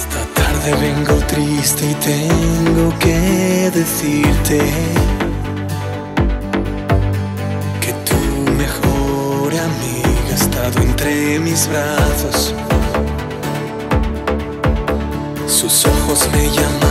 Esta tarde vengo triste y tengo que decirte que tu mejor amiga ha estado entre mis brazos. Sus ojos me llaman.